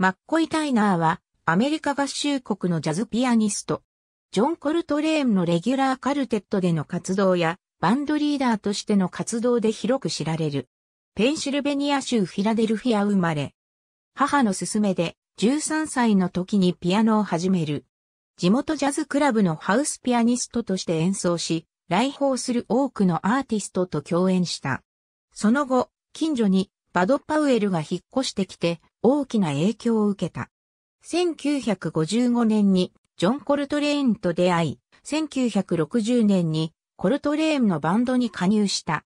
マッコイ・タイナーはアメリカ合衆国のジャズピアニスト。ジョン・コルトレーンのレギュラーカルテットでの活動やバンドリーダーとしての活動で広く知られる。ペンシルベニア州フィラデルフィア生まれ。母の勧めで13歳の時にピアノを始める。地元ジャズクラブのハウスピアニストとして演奏し、来訪する多くのアーティストと共演した。その後、近所にバド・パウエルが引っ越してきて大きな影響を受けた。1955年にジョン・コルトレーンと出会い、1960年にコルトレーンのバンドに加入した。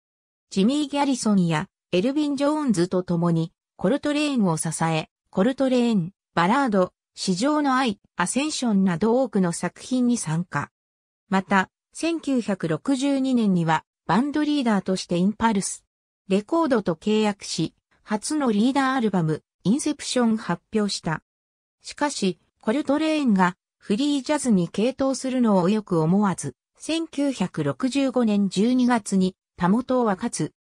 ジミー・ギャリソンやエルヴィン・ジョーンズと共にコルトレーンを支え、コルトレーン、バラード、至上の愛、アセンションなど多くの作品に参加。また、1962年にはバンドリーダーとしてインパルスレコードと契約し、初のリーダーアルバム、インセプションを発表した。しかし、コルトレーンがフリージャズに傾倒するのをよく思わず、1965年12月にたもとを分かつ。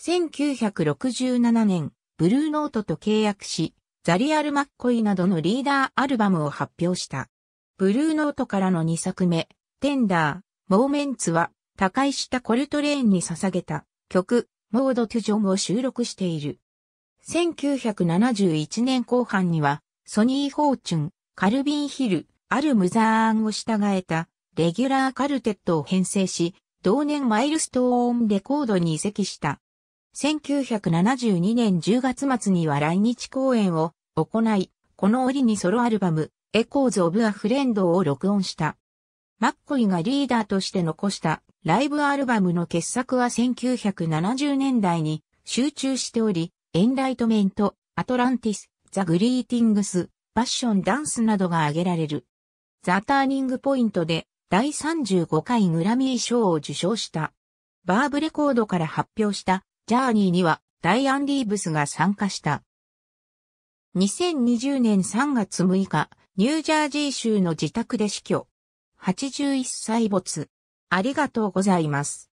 1967年、ブルーノートと契約し、ザリアル・マッコイなどのリーダーアルバムを発表した。ブルーノートからの2作目、テンダー、モーメンツは、他界したコルトレーンに捧げた曲、モード・トゥ・ジョンを収録している。1971年後半には、ソニー・フォーチュン、カルビン・ヒル、アル・ムザーンを従えた、レギュラーカルテットを編成し、同年マイルストーンレコードに移籍した。1972年10月末には来日公演を行い、この折にソロアルバム、エコーズ・オブ・ア・フレンドを録音した。マッコイがリーダーとして残したライブアルバムの傑作は1970年代に集中しており、エンライトメント、アトランティス、ザ・グリーティングス、パッション・ダンスなどが挙げられる。ザ・ターニング・ポイントで第35回グラミー賞を受賞した。バーブレコードから発表したジャーニーにはダイアン・リーブスが参加した。2020年3月6日、ニュージャージー州の自宅で死去。81歳没。ありがとうございます。